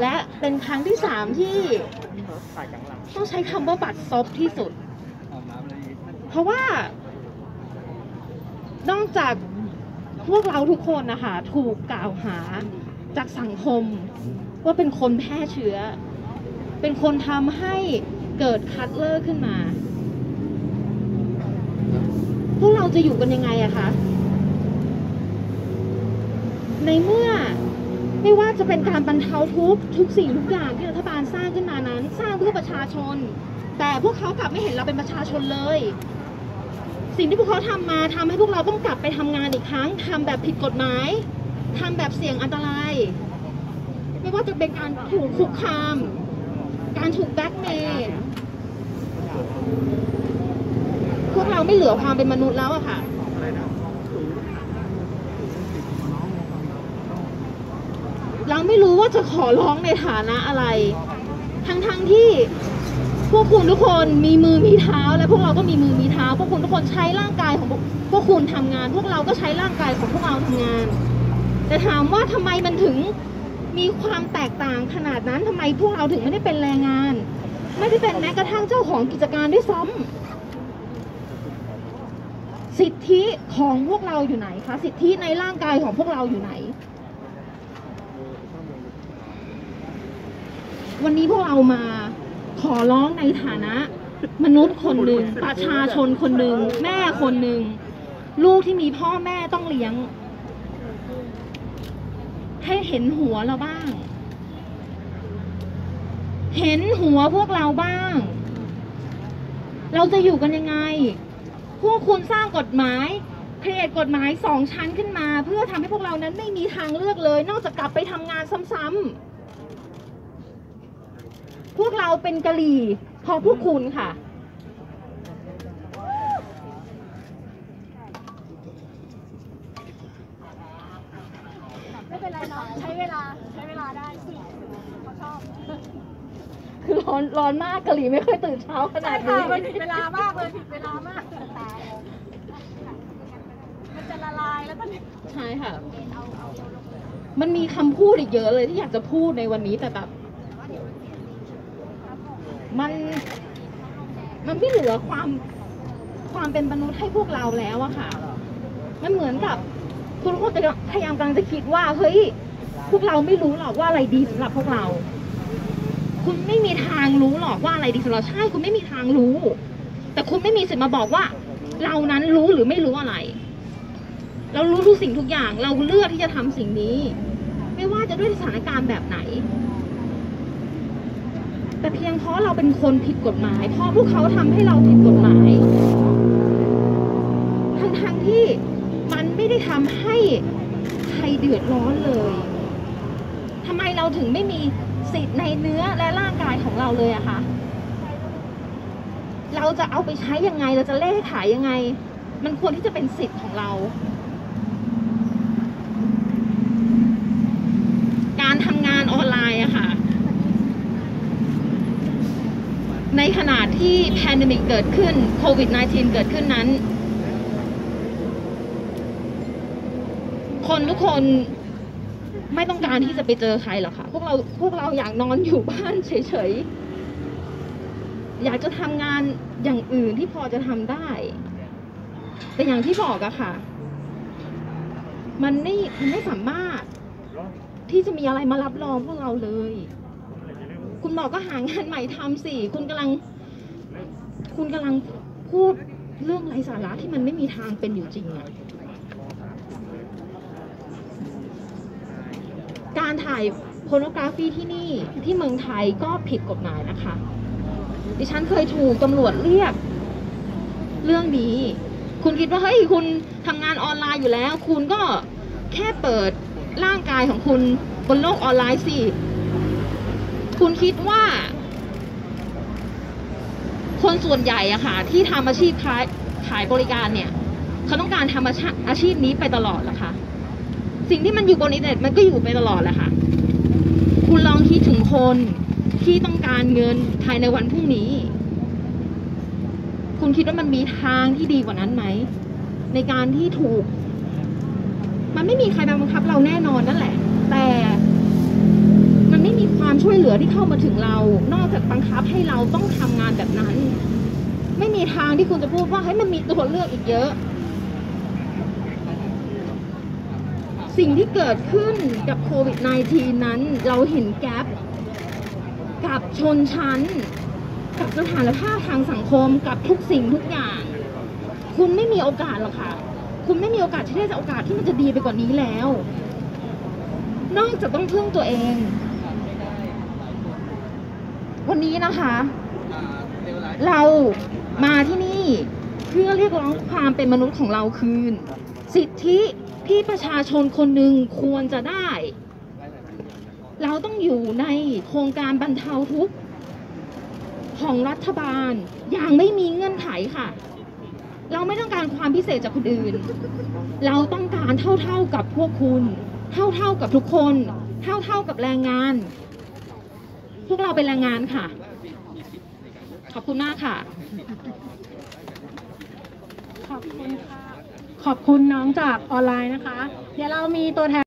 และเป็นครั้งที่3ที่ต้องใช้คำว่าบัดซบที่สุดเพราะว่านอกจากพวกเราทุกคนนะคะถูกกล่าวหาจากสังคมว่าเป็นคนแพร่เชื้อเป็นคนทำให้เกิดคัตเลอร์ขึ้นมาพวกเราจะอยู่กันยังไงอะคะในเมื่อไม่ว่าจะเป็นการบรรเทาทุกข์ทุกสิ่งทุกอย่างที่รัฐบาลสร้างขึ้นมานั้นสร้างเพื่อประชาชนแต่พวกเขากลับไม่เห็นเราเป็นประชาชนเลยสิ่งที่พวกเขาทำมาทำให้พวกเราต้องกลับไปทำงานอีกครั้งทำแบบผิดกฎหมายทำแบบเสี่ยงอันตรายไม่ว่าจะเป็นการถูกคุกคามการถูกแบล็คเมล์พวกเราไม่เหลือความเป็นมนุษย์แล้วอะค่ะเราไม่รู้ว่าจะขอร้องในฐานะอะไรทั้งที่พวกคุณทุกคนมีมือมีเท้าและพวกเราก็มีมือมีเท้าพวกคุณทุกคนใช้ร่างกายของพวกคุณทำงานพวกเราก็ใช้ร่างกายของพวกเราทำงานแต่ถามว่าทำไมมันถึงมีความแตกต่างขนาดนั้นทำไมพวกเราถึงไม่ได้เป็นแรงงานไม่ได้เป็นแม้กระทั่งเจ้าของกิจการด้วยซ้ำสิทธิของพวกเราอยู่ไหนคะสิทธิในร่างกายของพวกเราอยู่ไหนวันนี้พวกเรามาขอร้องในฐานะมนุษย์คนหนึ่งประชาชนคนหนึ่งแม่คนหนึ่งลูกที่มีพ่อแม่ต้องเลี้ยงให้เห็นหัวเราบ้างเห็นหัวพวกเราบ้างเราจะอยู่กันยังไงพวกคุณสร้างกฎหมายเครียดกฎหมาย2 ชั้นขึ้นมาเพื่อทำให้พวกเรานั้นไม่มีทางเลือกเลยนอกจากกลับไปทำงานซ้ำๆพวกเราเป็นกะหรี่เพราะพวกคุณค่ะไม่เป็นไรน้องใช้เวลาได้สิเขาชอบคือร้อนมากกะหรี่ไม่ค่อยตื่นเช้าขนาดนี้มันผิดเวลามากเลยผิดเวลามากมันจะละลายแล้วมันใช่ค่ะมันมีคำพูดอีกเยอะเลยที่อยากจะพูดในวันนี้แต่แบบมันไม่เหลือความเป็นมนุษย์ให้พวกเราแล้วอะค่ะมันเหมือนกับทุกคนพยายามกำลังจะคิดว่าเฮ้ยพวกเราไม่รู้หรอกว่าอะไรดีสำหรับพวกเราคุณไม่มีทางรู้หรอกว่าอะไรดีสำหรับใช่คุณไม่มีทางรู้แต่คุณไม่มีสิทธิ์มาบอกว่าเรานั้นรู้หรือไม่รู้อะไรเรารู้ทุกสิ่งทุกอย่างเราเลือกที่จะทำสิ่งนี้ไม่ว่าจะด้วยสถานการณ์แบบไหนแต่เพียงเพราะเราเป็นคนผิดกฎหมายเพราะพวกเขาทำให้เราผิดกฎหมายทั้งที่มันไม่ได้ทำให้ใครเดือดร้อนเลยทำไมเราถึงไม่มีสิทธิ์ในเนื้อและร่างกายของเราเลยอะคะเราจะเอาไปใช้ยังไงเราจะเล่ขายยังไงมันควรที่จะเป็นสิทธิ์ของเราการทำงานออนไลน์อะค่ะในขณะที่แพนเดมิกเกิดขึ้นโควิด -19 เกิดขึ้นนั้นคนทุกคนไม่ต้องการที่จะไปเจอใครหรอกค่ะพวกเราอยากนอนอยู่บ้านเฉยๆอยากจะทำงานอย่างอื่นที่พอจะทำได้แต่อย่างที่บอกอะค่ะมันไม่สามารถที่จะมีอะไรมารับรองพวกเราเลยคุณบอกก็หางานใหม่ทำสิคุณกำลังพูดเรื่องไร้สาระที่มันไม่มีทางเป็นอยู่จริงอะการถ่ายโพโนกราฟีที่นี่ที่เมืองไทยก็ผิดกฎหมายนะคะดิฉันเคยถูกตำรวจเรียกเรื่องนี้คุณคิดว่าเฮ้ยคุณทำงานออนไลน์อยู่แล้วคุณก็แค่เปิดร่างกายของคุณบนโลกออนไลน์สิคุณคิดว่าคนส่วนใหญ่อะค่ะที่ทำอาชีพขายบริการเนี่ยเขาต้องการทำอาชีพนี้ไปตลอดเหรอคะสิ่งที่มันอยู่บนอินเทอร์เน็ตมันก็อยู่ไปตลอดแหละค่ะคุณลองคิดถึงคนที่ต้องการเงินภายในวันพรุ่งนี้คุณคิดว่ามันมีทางที่ดีกว่านั้นไหมในการที่ถูกมันไม่มีใครบังคับเราแน่นอนนั่นแหละแต่มันไม่มีความ ที่เข้ามาถึงเรานอกจากบังคับให้เราต้องทำงานแบบนั้นไม่มีทางที่คุณจะพูดว่าให้มันมีตัวเลือกอีกเยอะสิ่งที่เกิดขึ้นกับโควิด -19 นั้นเราเห็นแกลบกับชนชั้นกับสถานภาพทางสังคมกับทุกสิ่งทุกอย่างคุณไม่มีโอกาสหรอกค่ะคุณไม่มีโอกาสที่ได้โอกาสที่มันจะดีไปกว่านี้แล้วนอกจากต้องพึ่งตัวเองวันนี้นะคะเรามาที่นี่เพื่อเรียกร้องความเป็นมนุษย์ของเราคืนสิทธิที่ประชาชนคนหนึ่งควรจะได้เราต้องอยู่ในโครงการบรรเทาทุกข์ของรัฐบาลอย่างไม่มีเงื่อนไขค่ะเราไม่ต้องการความพิเศษจากคนอื่นเราต้องการเท่าๆกับพวกคุณเท่าๆกับทุกคนเท่ากับแรงงานพวกเราเป็นแรงงานค่ะขอบคุณมากค่ะขอบคุณค่ะขอบคุณน้องจากออนไลน์นะคะเดี๋ยวเรามีตัวแทน